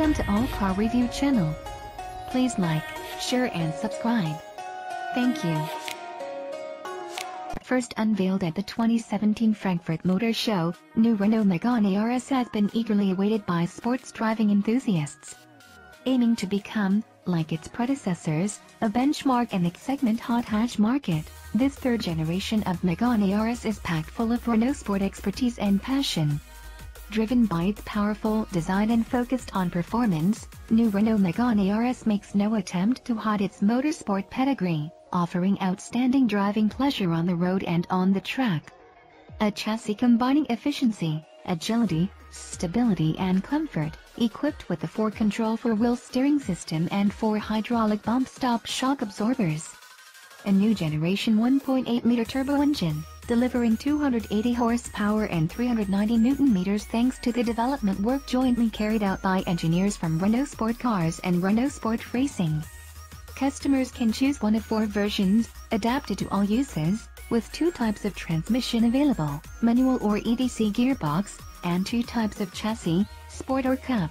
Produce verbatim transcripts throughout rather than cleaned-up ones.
Welcome to All Car Review channel. Please like, share and subscribe. Thank you. First unveiled at the twenty seventeen Frankfurt Motor Show, new Renault Megane R S has been eagerly awaited by sports driving enthusiasts. Aiming to become, like its predecessors, a benchmark in the segment hot hatch market, this third generation of Megane R S is packed full of Renault sport expertise and passion. Driven by its powerful design and focused on performance, new Renault Megane R S makes no attempt to hide its motorsport pedigree, offering outstanding driving pleasure on the road and on the track. A chassis combining efficiency, agility, stability and comfort, equipped with the four control four-wheel steering system and four hydraulic bump-stop shock absorbers. A new generation one point eight liter turbo engine, delivering two hundred eighty horsepower and three hundred ninety newton meters thanks to the development work jointly carried out by engineers from Renault Sport Cars and Renault Sport Racing. Customers can choose one of four versions, adapted to all uses, with two types of transmission available, manual or E D C gearbox, and two types of chassis, sport or cup.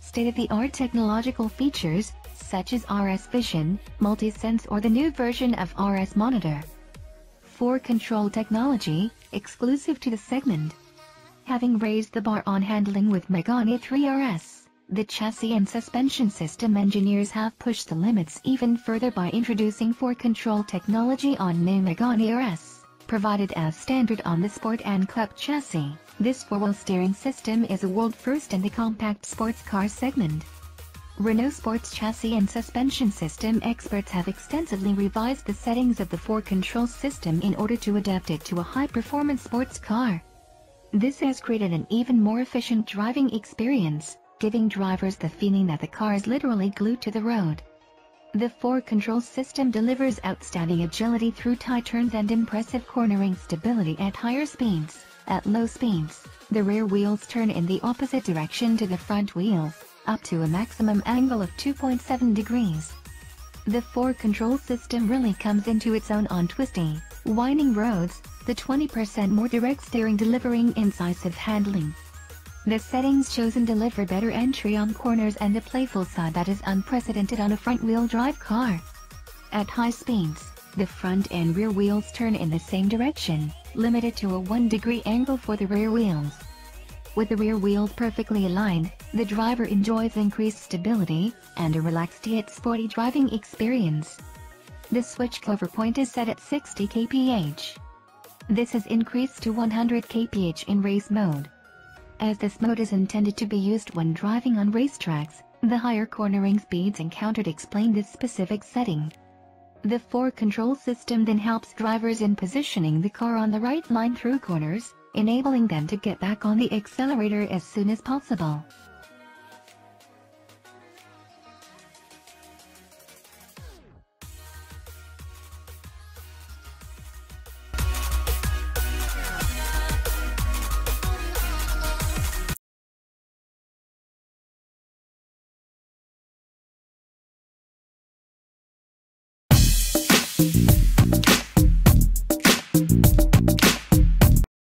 State-of-the-art technological features, such as R S Vision, Multi-Sense or the new version of R S Monitor. four control technology, exclusive to the segment. Having raised the bar on handling with Megane R S, the chassis and suspension system engineers have pushed the limits even further by introducing four control technology on new Megane R S, provided as standard on the Sport and Cup chassis. This four-wheel steering system is a world first in the compact sports car segment. Renault Sport's chassis and suspension system experts have extensively revised the settings of the four control system in order to adapt it to a high-performance sports car. This has created an even more efficient driving experience, giving drivers the feeling that the car is literally glued to the road. The four control system delivers outstanding agility through tight turns and impressive cornering stability at higher speeds. At low speeds, the rear wheels turn in the opposite direction to the front wheels, up to a maximum angle of two point seven degrees. The four control system really comes into its own on twisty, winding roads, the twenty percent more direct steering delivering incisive handling. The settings chosen deliver better entry on corners and a playful side that is unprecedented on a front-wheel drive car. At high speeds, the front and rear wheels turn in the same direction, limited to a one degree angle for the rear wheels. With the rear wheels perfectly aligned, the driver enjoys increased stability and a relaxed yet sporty driving experience. The switchover point is set at sixty kilometers per hour. This is increased to one hundred kilometers per hour in race mode. As this mode is intended to be used when driving on racetracks, the higher cornering speeds encountered explain this specific setting. The four control system then helps drivers in positioning the car on the right line through corners, enabling them to get back on the accelerator as soon as possible.